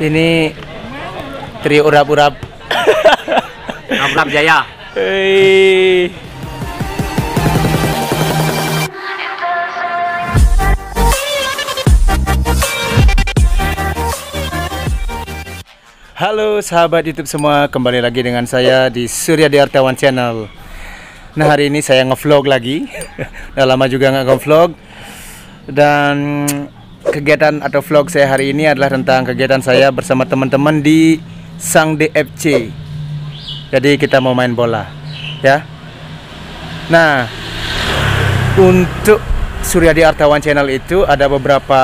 Ini trio urap-urap. Urap jaya. Hei. Halo sahabat YouTube semua, kembali lagi dengan saya di Suryadi Artawan Channel. Nah, hari ini saya nge-vlog lagi. Udah lama juga nggak nge-vlog. Dan kegiatan atau vlog saya hari ini adalah tentang kegiatan saya bersama teman-teman di Sangde FC. Jadi kita mau main bola, ya. Nah, untuk Suryadi Artawan Channel itu ada beberapa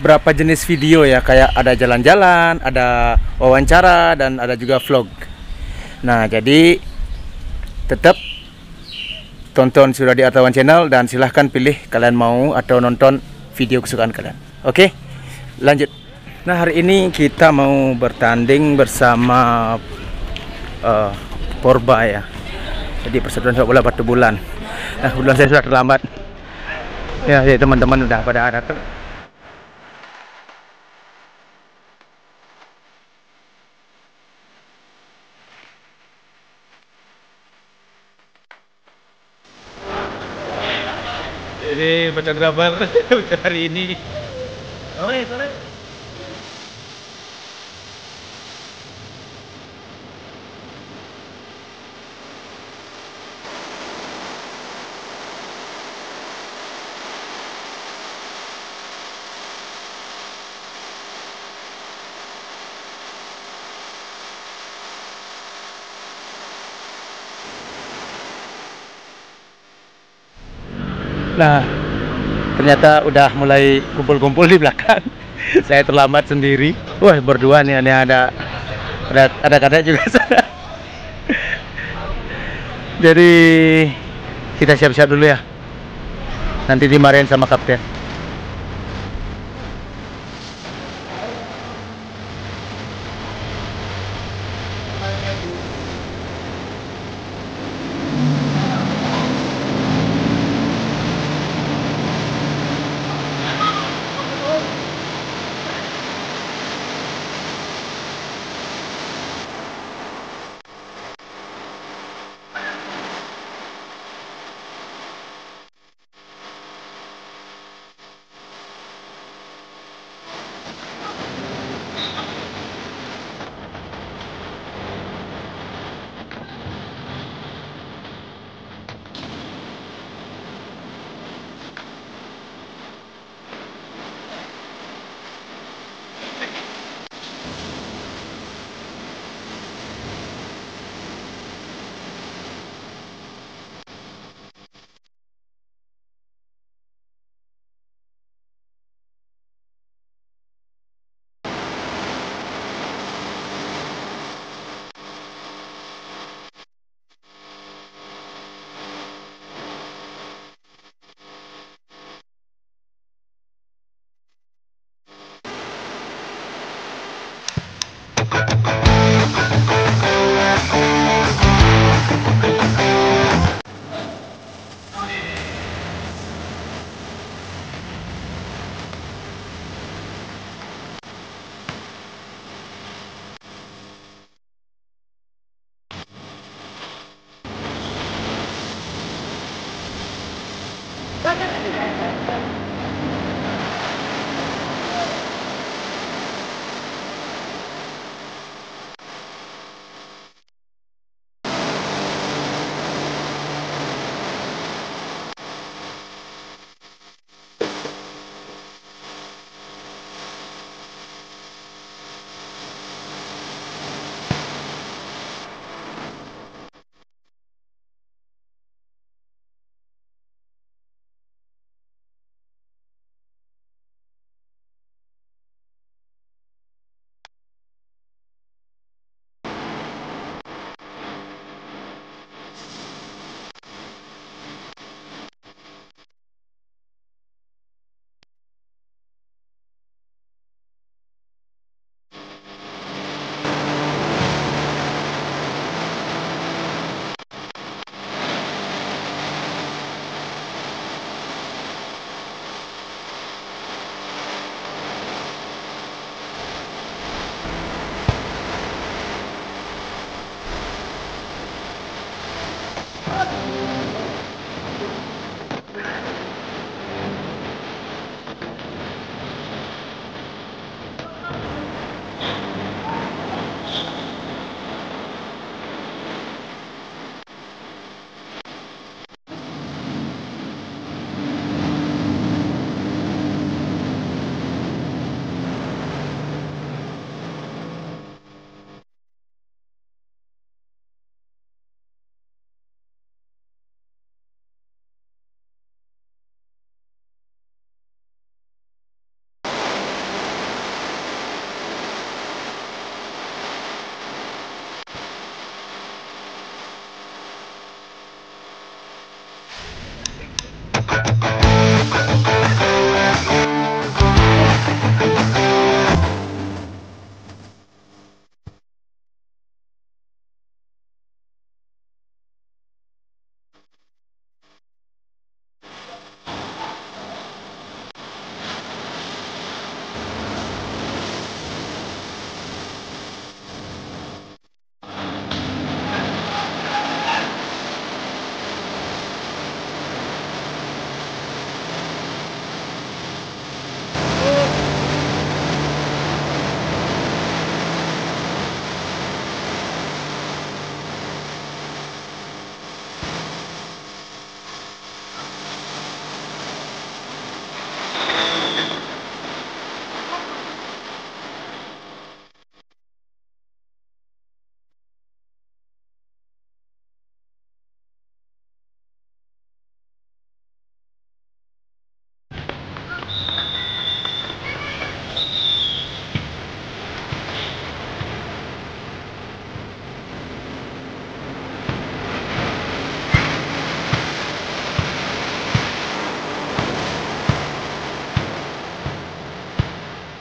beberapa jenis video ya, kayak ada jalan-jalan, ada wawancara, dan ada juga vlog. Nah, jadi tetap tonton Suryadi Artawan Channel dan silahkan pilih kalian mau atau nonton video kesukaan kalian. Oke, lanjut. Nah, hari ini kita mau bertanding bersama Porba ya. Jadi Persatuan Sepak Bola Batu Bulan. Nah, kebetulan saya sudah terlambat. Ya, teman-teman udah pada ada tuh. Jadi baca drabar hari ini. Sore. Nah, ternyata udah mulai kumpul-kumpul di belakang. Saya terlambat sendiri. Wah, berdua nih, ada kadang juga sana. Jadi kita siap-siap dulu ya. Nanti dimarahin sama kapten.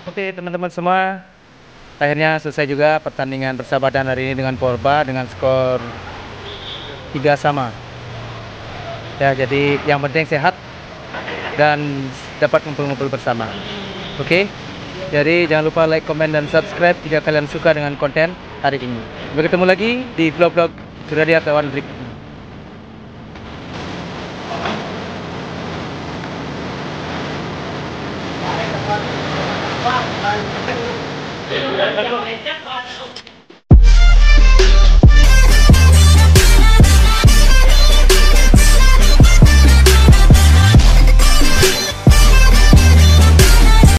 Oke teman-teman semua, akhirnya selesai juga pertandingan persahabatan hari ini dengan Porba dengan skor 3-sama. Ya, jadi yang penting sehat dan dapat ngumpul-ngumpul bersama. Oke, jadi jangan lupa like, komen, dan subscribe jika kalian suka dengan konten hari ini. Bertemu lagi di vlog-vlog Suryadi Artawan berikutnya. Jangan lecet.